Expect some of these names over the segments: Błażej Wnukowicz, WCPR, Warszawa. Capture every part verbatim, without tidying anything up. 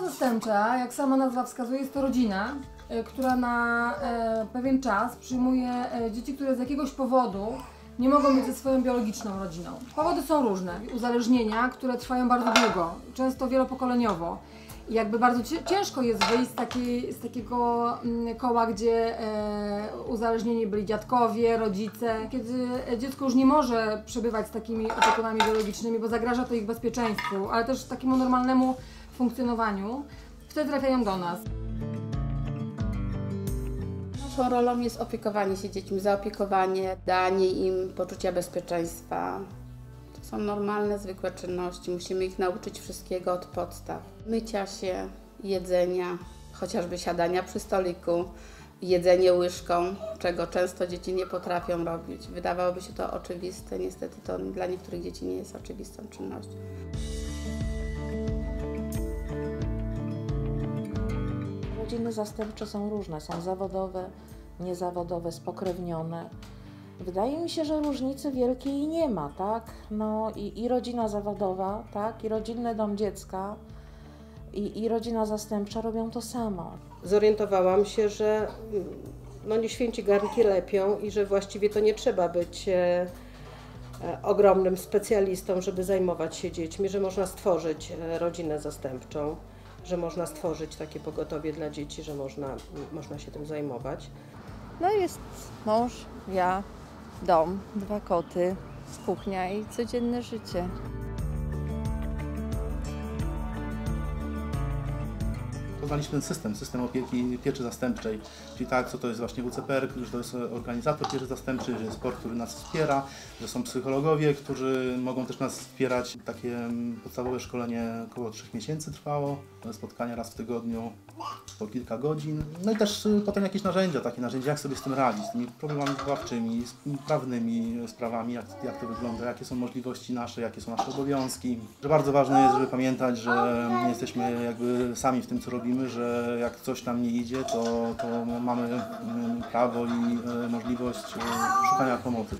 Rodzina zastępcza, jak sama nazwa wskazuje, jest to rodzina, która na pewien czas przyjmuje dzieci, które z jakiegoś powodu nie mogą być ze swoją biologiczną rodziną. Powody są różne. Uzależnienia, które trwają bardzo długo, często wielopokoleniowo. I jakby bardzo ciężko jest wyjść z, takiej, z takiego koła, gdzie uzależnieni byli dziadkowie, rodzice. Kiedy dziecko już nie może przebywać z takimi opiekunami biologicznymi, bo zagraża to ich bezpieczeństwu, ale też takiemu normalnemu funkcjonowaniu, wtedy trafiają do nas. Naszą rolą jest opiekowanie się dziećmi, zaopiekowanie, danie im poczucia bezpieczeństwa. To są normalne, zwykłe czynności. Musimy ich nauczyć wszystkiego od podstaw. Mycia się, jedzenia, chociażby siadania przy stoliku, jedzenie łyżką, czego często dzieci nie potrafią robić. Wydawałoby się to oczywiste, niestety to dla niektórych dzieci nie jest oczywistą czynnością. Rodziny zastępcze są różne, są zawodowe, niezawodowe, spokrewnione. Wydaje mi się, że różnicy wielkiej nie ma, tak? No i, i rodzina zawodowa, tak? I rodzinny dom dziecka, i, i rodzina zastępcza robią to samo. Zorientowałam się, że no nie święci garnki lepią i że właściwie to nie trzeba być e, ogromnym specjalistą, żeby zajmować się dziećmi, że można stworzyć rodzinę zastępczą, że można stworzyć takie pogotowie dla dzieci, że można, można się tym zajmować. No jest mąż, ja, dom, dwa koty, kuchnia i codzienne życie. Poznaliśmy system, system opieki pieczy zastępczej, czyli tak, co to jest właśnie W C P R, że to jest organizator pieczy zastępczej, że jest POR, który nas wspiera, że są psychologowie, którzy mogą też nas wspierać. Takie podstawowe szkolenie około trzech miesięcy trwało, spotkania raz w tygodniu po kilka godzin. No i też potem jakieś narzędzia, takie narzędzia, jak sobie z tym radzić, z tymi problemami wychowawczymi, z prawnymi sprawami, jak, jak to wygląda, jakie są możliwości nasze, jakie są nasze obowiązki. Że bardzo ważne jest, żeby pamiętać, że nie jesteśmy jakby sami w tym, co robimy, że jak coś tam nie idzie, to, to mamy prawo i możliwość szukania pomocy.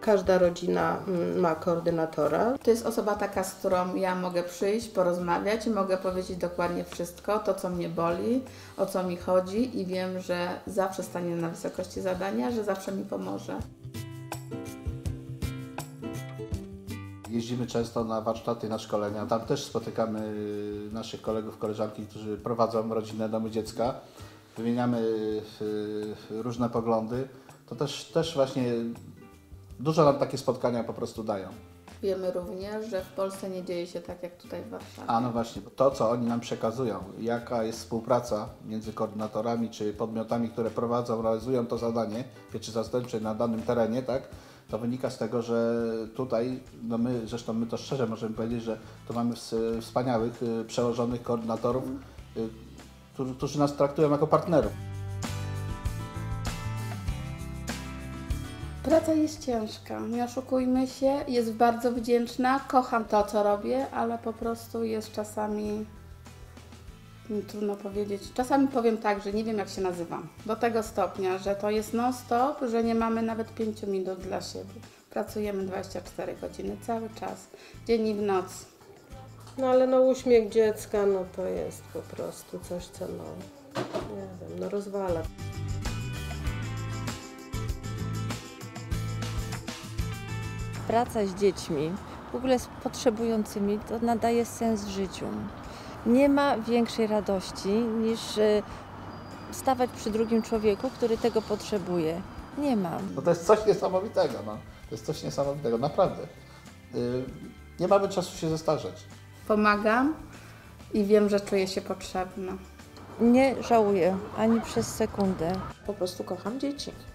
Każda rodzina ma koordynatora. To jest osoba taka, z którą ja mogę przyjść, porozmawiać, mogę powiedzieć dokładnie wszystko, to co mnie boli, o co mi chodzi i wiem, że zawsze stanie na wysokości zadania, że zawsze mi pomoże. Jeździmy często na warsztaty, na szkolenia. Tam też spotykamy naszych kolegów, koleżanki, którzy prowadzą rodzinne domy dziecka. Wymieniamy różne poglądy. To też, też właśnie dużo nam takie spotkania po prostu dają. Wiemy również, że w Polsce nie dzieje się tak, jak tutaj w Warszawie. A no właśnie, to co oni nam przekazują, jaka jest współpraca między koordynatorami czy podmiotami, które prowadzą, realizują to zadanie pieczy zastępczej na danym terenie, tak? To wynika z tego, że tutaj, no my, zresztą my to szczerze możemy powiedzieć, że to mamy wspaniałych, przełożonych koordynatorów, którzy, którzy nas traktują jako partnerów. Praca jest ciężka, nie oszukujmy się, jest bardzo wdzięczna, kocham to, co robię, ale po prostu jest czasami, trudno powiedzieć, czasami powiem tak, że nie wiem, jak się nazywam. Do tego stopnia, że to jest non-stop, że nie mamy nawet pięciu minut dla siebie. Pracujemy dwadzieścia cztery godziny cały czas, dzień i w noc. No ale no uśmiech dziecka, no to jest po prostu coś, co no, nie wiem, no rozwala. Praca z dziećmi, w ogóle z potrzebującymi, to nadaje sens życiu. Nie ma większej radości niż stawać przy drugim człowieku, który tego potrzebuje. Nie ma. No to jest coś niesamowitego, no. To jest coś niesamowitego, naprawdę. Nie mamy czasu się zestarzeć. Pomagam i wiem, że czuję się potrzebna. Nie żałuję ani przez sekundę. Po prostu kocham dzieci.